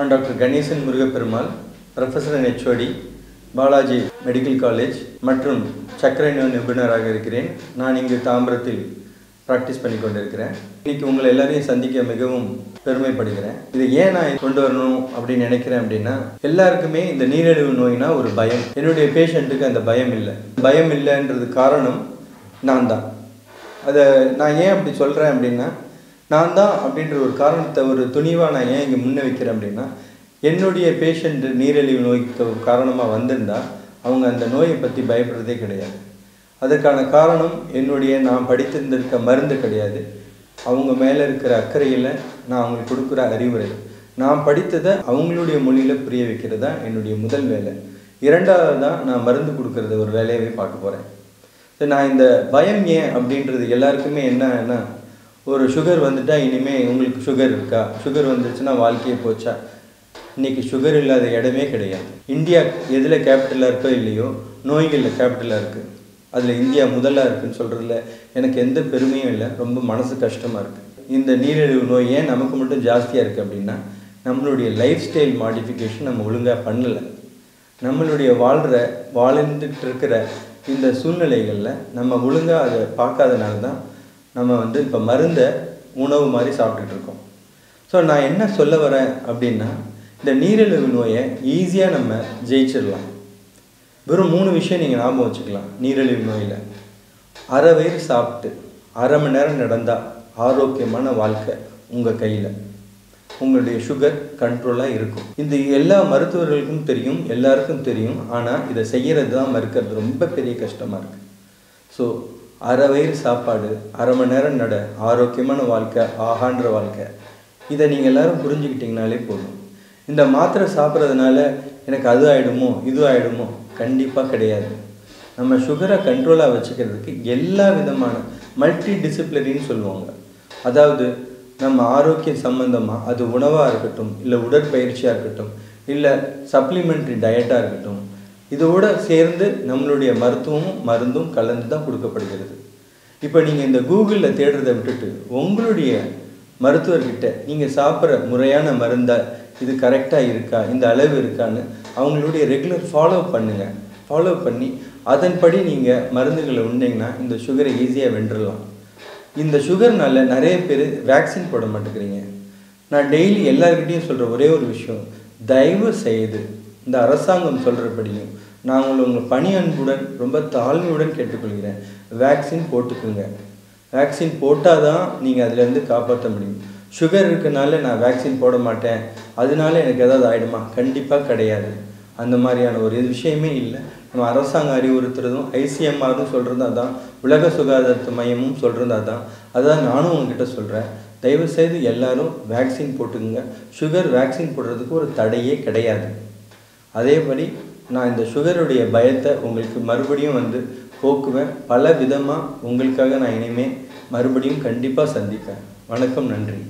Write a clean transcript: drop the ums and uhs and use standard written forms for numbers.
நான் doctor Ganesan Murugaperumal, professor and HOD, Balaji medical college மற்றும் சர்க்கரை நோய் நிபுணராக இருக்கிறேன். நான் இங்கு தாம்பரத்தில் ப்ராக்டிஸ் பண்ணி கொண்டிருக்கிறேன். இன்றைக்கி உங்களை எல்லாரையும் சந்திக்க மிகவும் பெருமைப்படுகிறேன். இதை ஏன் நான் கொண்டு வரணும் அப்படின்னு நினைக்கிறேன் அப்படின்னா, எல்லாருக்குமே இந்த நீரிழிவு நோயினா ஒரு பயம். என்னுடைய பேஷண்ட்டுக்கு அந்த பயம் இல்லை. பயம் இல்லைன்றது காரணம் நான் தான். அதை நான் ஏன் அப்படி சொல்கிறேன் அப்படின்னா, நான் தான் அப்படின்ற ஒரு காரணத்தை ஒரு துணிவாக நான் ஏன் இங்கே முன்ன வைக்கிறேன் அப்படின்னா, என்னுடைய பேஷண்ட்டு நீரிழிவு நோய்க்கு காரணமாக வந்திருந்தால் அவங்க அந்த நோயை பற்றி பயப்படுறதே கிடையாது. அதற்கான காரணம் என்னுடைய நான் படித்திருந்திருக்க மருந்து கிடையாது, அவங்க மேலே இருக்கிற அக்கறையில் நான் அவங்களுக்கு கொடுக்குற அறிவுரை. நான் படித்ததை அவங்களுடைய மொழியில் புரிய வைக்கிறது தான் என்னுடைய முதல் வேலை. இரண்டாவது தான் நான் மருந்து கொடுக்கறது ஒரு வேலையாகவே பார்க்க போகிறேன். நான் இந்த பயம் ஏன் அப்படின்றது எல்லாருக்குமே என்னன்னா, ஒரு சுகர் வந்துட்டால் இனிமேல் உங்களுக்கு சுகர் இருக்கா, சுகர் வந்துருச்சுன்னா வாழ்க்கையே போச்சா. இன்றைக்கி சுகர் இல்லாத இடமே கிடையாது. இந்தியா எதில் கேபிட்டலாக இருக்கோ இல்லையோ, நோய்களில் கேபிட்டலாக இருக்குது. அதில் இந்தியா முதலாக இருக்குதுன்னு சொல்கிறதுல எனக்கு எந்த பெருமையும் இல்லை. ரொம்ப மனசு கஷ்டமாக இருக்குது. இந்த நீரிழிவு நோய் ஏன் நமக்கு மட்டும் ஜாஸ்தியாக இருக்குது அப்படின்னா, நம்மளுடைய லைஃப் ஸ்டைல் மாடிஃபிகேஷன் நம்ம ஒழுங்காக பண்ணலை. நம்மளுடைய வாழ்ந்துட்டு இருக்கிற இந்த சூழ்நிலைகளில் நம்ம ஒழுங்காக அதை பார்க்காதனால தான் நம்ம இப்போ மருந்தை உணவு மாதிரி சாப்பிட்டுட்டு இருக்கோம். ஸோ நான் என்ன சொல்ல வரேன் அப்படின்னா, இந்த நீரிழிவு நோயை ஈஸியாக நம்ம ஜெயிச்சிடலாம். வெறும் 3 விஷயம் நீங்கள் ஞாபகம் வச்சுக்கலாம். நீரிழிவு நோயில் 1/2 வயிறு சாப்பிட்டு 1/2 மணி நேரம் நடந்தால் ஆரோக்கியமான வாழ்க்கை உங்கள் கையில், உங்களுடைய சுகர் கண்ட்ரோலாக இருக்கும். இந்த எல்லா மருத்துவர்களுக்கும் தெரியும், எல்லாருக்கும் தெரியும். ஆனால் இதை செய்கிறது தான் மறுக்கிறது ரொம்ப பெரிய கஷ்டமாக இருக்குது. ஸோ 1/2 வயிறு சாப்பாடு, 1/2 மணி நேரம் நட, ஆரோக்கியமான வாழ்க்கை, ஆகான்ற வாழ்க்கை. இதை நீங்கள் எல்லோரும் புரிஞ்சுக்கிட்டிங்கனாலே போதும். இந்த மாத்திரை சாப்பிட்றதுனால எனக்கு அது ஆகிடுமோ இது ஆகிடுமோ, கண்டிப்பாக கிடையாது. நம்ம சுகரை கண்ட்ரோலாக வச்சுக்கிறதுக்கு எல்லா விதமான மல்டி டிசிப்ளினின்னு சொல்லுவாங்க. அதாவது நம்ம ஆரோக்கியம் சம்பந்தமாக, அது உணவாக இருக்கட்டும், இல்லை உடற்பயிற்சியாக இருக்கட்டும், இல்லை சப்ளிமெண்ட்ரி டயட்டாக இருக்கட்டும், இதோடு சேர்ந்து நம்மளுடைய மருந்தும் கலந்து தான் கொடுக்கப்படுகிறது. இப்போ நீங்கள் இந்த கூகுளில் தேடுறதை விட்டுட்டு உங்களுடைய மருத்துவர்கிட்ட நீங்கள் சாப்பிட்ற முறையான மருந்தை இது கரெக்டாக இருக்கா, இந்த அளவு இருக்கான்னு அவங்களுடைய ரெகுலர் ஃபாலோ பண்ணி அதன்படி நீங்கள் மருந்துகளை உண்டிங்கன்னா இந்த சுகரை ஈஸியாக வென்றலாம். இந்த சுகர்னால நிறைய பேர் வேக்சின் போட மாட்டேங்கிறீங்க. நான் டெய்லி எல்லாருக்கிட்டையும் சொல்கிற ஒரே ஒரு விஷயம், தயவு செய்து இந்த அரசாங்கம் சொல்கிறபடியும் நாங்கள் உங்கள் பணி அன்புடன் ரொம்ப தாழ்மையுடன் கேட்டுக்கொள்கிறேன், வேக்சின் போட்டுக்குங்க. வேக்சின் போட்டால் தான் நீங்கள் அதிலேருந்து காப்பாற்ற முடியும். சுகர் இருக்கனால நான் வேக்சின் போட மாட்டேன், அதனால எனக்கு ஏதாவது ஆகிடுமா? கண்டிப்பாக கிடையாது. அந்த மாதிரியான ஒரு விஷயமே இல்லை. நம்ம அரசாங்கம் அறிவுறுத்துறதும் ஐசிஎம்ஆரும் சொல்கிறது அதான், உலக சுகாதார மையமும் சொல்கிறது அதான். அதான் நானும் உங்ககிட்ட சொல்கிறேன், தயவுசெய்து எல்லோரும் வேக்சின் போட்டுக்குங்க. சுகர் வேக்சின் போடுறதுக்கு ஒரு தடையே கிடையாது. அதேபடி நான் இந்த சுகருடைய பயத்தை உங்களுக்கு மறுபடியும் போக்குவேன். பல விதமாக உங்களுக்காக நான் இனிமேல் மறுபடியும் கண்டிப்பாக சந்திப்பேன். வணக்கம், நன்றி.